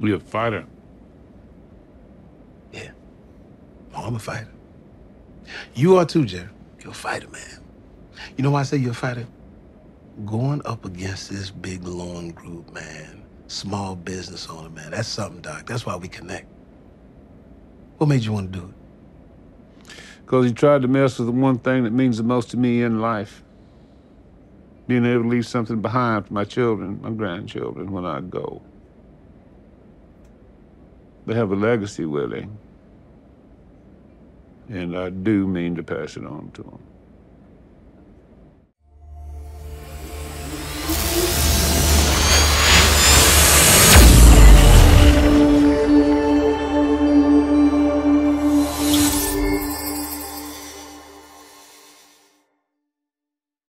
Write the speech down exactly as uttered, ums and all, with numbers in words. You're a fighter. Yeah. Oh, I'm a fighter. You are too, Jerry. You're a fighter, man. You know why I say you're a fighter? Going up against this big, long group, man, small business owner, man, that's something, Doc. That's why we connect. What made you want to do it? Because you tried to mess with the one thing that means the most to me in life. Being able to leave something behind for my children, my grandchildren, when I go. They have a legacy, Willie. And I do mean to pass it on to them.